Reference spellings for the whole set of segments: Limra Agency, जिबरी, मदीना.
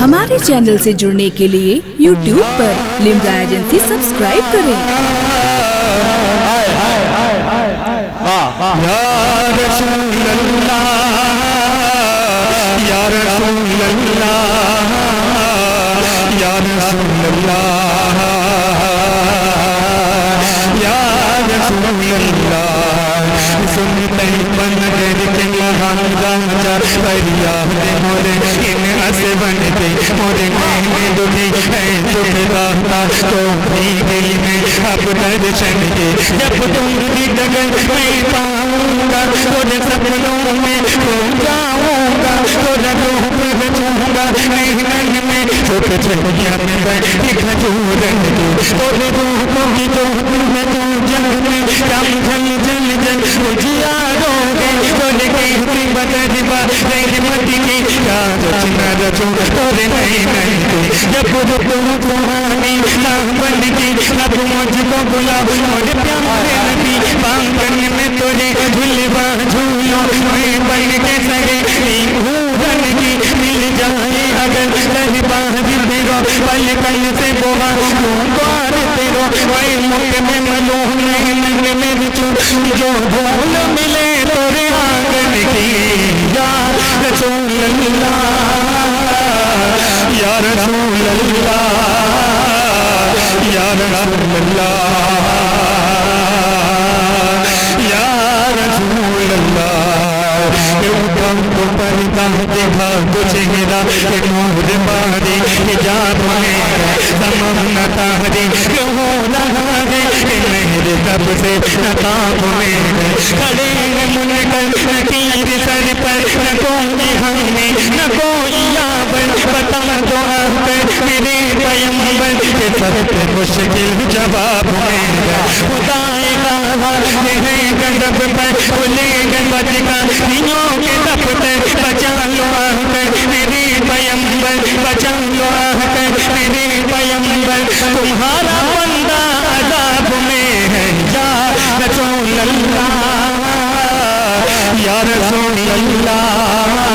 हमारे चैनल से जुड़ने के लिए YouTube पर लिम्रा एजेंसी सब्सक्राइब करें। बनते मोरे महीने दुखी है तो दाता तो भी गई मैं अब दर्शन के जब तुम की डगर मैं पाऊंगा तो सपनों में खो जाऊंगा तो रखूं बचूंगा महीने में तो चलिया में दिख जूर तो रूह को ही तो मैं तू जल में राम जल जल जल उजिया दोगे तो कहती बदल बात नहीं मती की याद रचना रचो तोरे नहीं नहीं जब तो तुम्हारी नाम बंद की रब मुझको गुलाब और प्यारे नबी पांगन में तुझे झुलवा झूलो मैं बन के सगे भूवन की मिल जाए अगर नहीं बाहर मेरा पल पल से बोला गोर तेरा मैं मुख में मलो नहीं मन में बिचू जो भूल मिले तोरे आंगन की या रसूल अल्लाह या रसूल अल्लाह या रसूल अल्लाह या रसूल अल्लाह ये उठम को परिता देखा तो चेहरा के मोहर बारी के जान में तमन्ना तारी के हो रहा है के मेहर तब से नता में खड़े हैं मुने कर तीर सर पर न कोई हमने न कोई यावन बता दो आप मेरे पैगंबर के सबसे मुश्किल जवाब है खुदाए है गंडब पर खुले गंबत का दिनों के दफ्तर बचा लो आप मेरे पैगंबर बचा लो आप मेरे पैगंबर तुम्हारा बंदा अदाब में है या रसूल अल्लाह या रसूल अल्लाह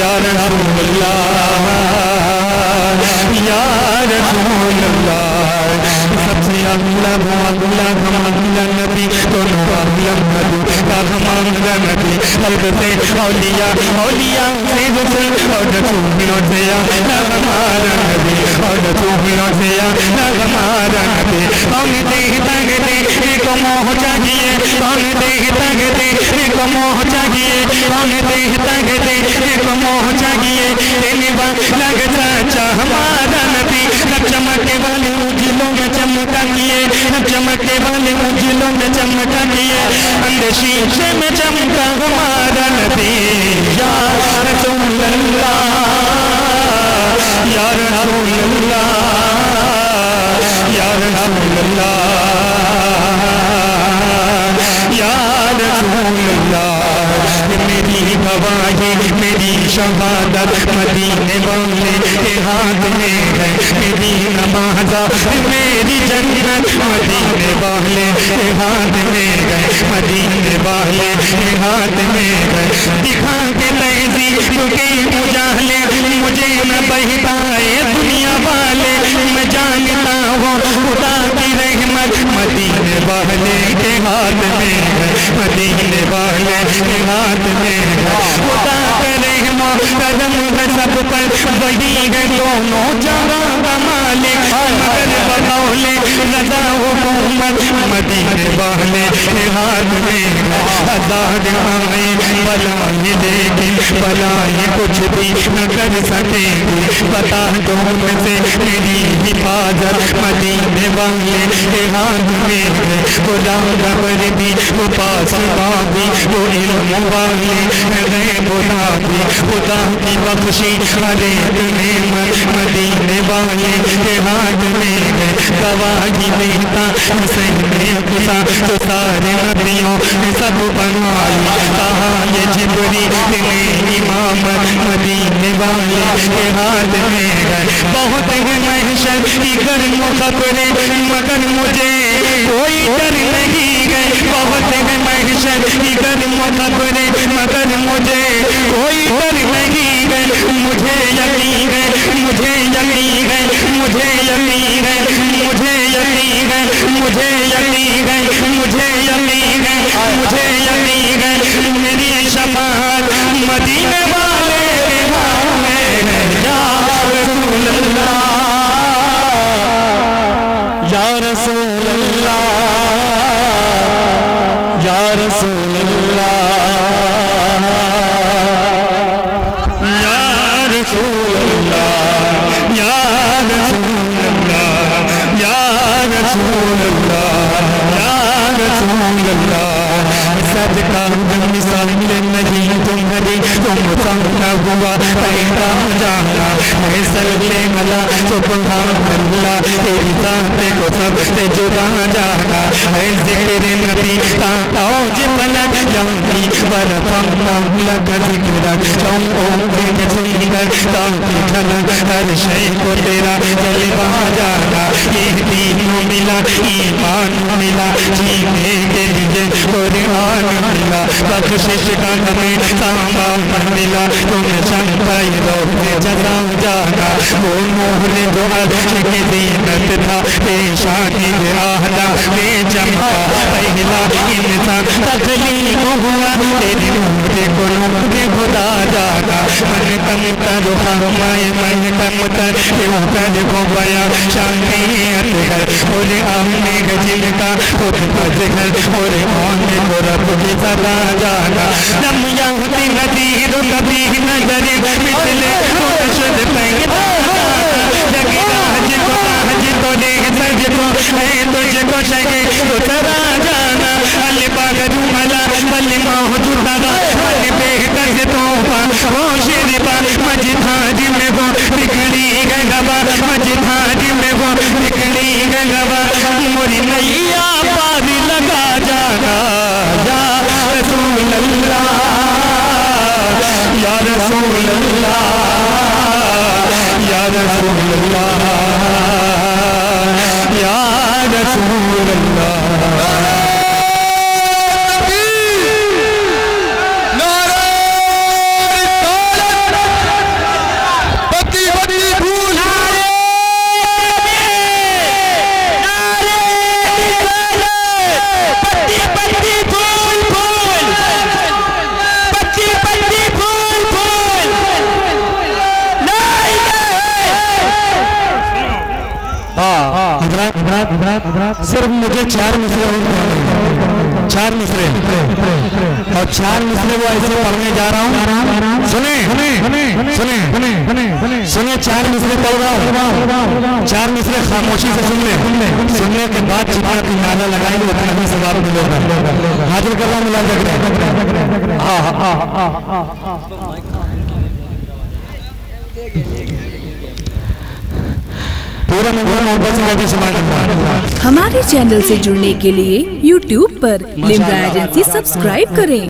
या रसूल अल्लाह या रसूल अल्लाह सबसे अल्लाह अल्लाह अल्लाह नबी तो अल्लाह नबी अल्लाह नबी सबसे औलिया औलिया से रसूल और रसूलों से या हमारा नबी और रसूलों से या हमारा नबी हम देखता गए एक मोह चाहिए हम देखता गए एक मोह चाहिए हम देखता गए एक मोह चाहिए तेरी बात लगता चाह हमारा नबी सब चमके वाले उजलों में चमका दिए सब चमके वाले उजलों में चमका दिए अंदर शीशे में चमका हमारा नबी या रसूल अल्लाह या रसूल अल्लाह या रसूल अल्लाह या रसूल अल्लाह मेरी गवाही मेरी शहादत मदीने वाले के हाथ में है मेरी नमाज़ा मेरी जन्नत मदीने वाले के हाथ में है मदीने वाले के हाथ में है दिखा के तहजीब के मुजाहले मुझे न बह पाए दुनिया वाले मैं जानता हूँ खुदा की रहमत मदीने वाले के हाथ में है मदीने वाले के हाथ में है खुदा करे कदम है सब पर वही है दोनों जहाँ का मालिक मगर बदौले रजा हो मोहम्मद मदीने वाले के हाथ में आजाद आए बलाए देगी बलाए कुछ भी न कर सकेंगे बता दो से मेरी हिफाजत मदीने वाले के हाथ में खुदा खबर भी वो पास भी वो इल्म वाले है खुदा भी खुदा की बख्शी हरे नेमत मदीने वाले के हाथ में है गवाही देता हुसैन ने खुदा तो सारे नबियों ने सब बनवाया कहा ये जिबरी ने इमामत मदीने वाले के हाथ में है बहुत है महशर की गर्म खबरें मगर मुझे कोई डर नहीं है बहुत है महशर की गर्म खबरें मगर मुझे कोई डर नहीं है मुझे यकीन यकीन है, मुझे यकीन है, मुझे यकीन है, मुझे यकीन है, मुझे यकीन है, मेरी शफाअत मदीने वाले के हवाले है। या रसूल अल्लाह, या रसूल अल्लाह, या रसूल अल्लाह, या रसूल अल्लाह, या रसूल अल्लाह, या रसूल अल्लाह, या रसूल अल्लाह। सदका मिसाले नहीं तुम्हारी, तुम सामना हुआ पैदा जाना है सल्ले मला सुभान अल्लाह। तेरी साथे को सबसे जुदा जाना है जिक्र नबी का ताज बना जाऊंगी बरफम मामला कर गिरा तुम ओंगे नहीं करता ठना हर शय को तेरा जलवा जाना। ये दीन मिला, ईमान मिला, जीने के लिए कुरान मिला, बख्शिश का हमें सामान मिला। तुम्हें शंपाई रोकने जगा जाना, वो मोहने दो के दीनत था पेशानी आहला में जमा पहला इंसान तकलीफ हुआ। तेरे मुझे को रोकने खुदा जाना, मन कम कर हमारे मन कम कर कर को बया शांति अंदर बोले आमने गजिल का खुद बजगर बोले आमने को रब सदा जाना। नम यंगती नदीर कभी नजर मिले मुशद पैदा जगी राज को राज तो ने सज को है तुझ को शगे उतरा जाना। अल पागरू मला बल मौजूद दादा अल बेहतर से तो होश रिबा मजहाज में वो बिखरी गंगा मजहाज में वो बिखरी गंगा मोरी नैया पार लगा जाना। Ya Rasool Allah, Ya Rasool Allah, Ya Rasool Allah। सिर्फ मुझे चार मिसरे और चार मिसरे और चार मिसरे वो ऐसे पढ़ने जा रहा हूँ। सुने सुने सुने चार मिसरे पढ़ रहा हूँ। चार मिसरे खामोशी से सुनने के बाद जितना नारा लगाएंगे उतना भी सवाल मिलेगा। हाजिर कर रहा हूँ मुलाकात हमारे चैनल से जुड़ने के लिए YouTube पर लिम्रा एजेंसी सब्सक्राइब करें।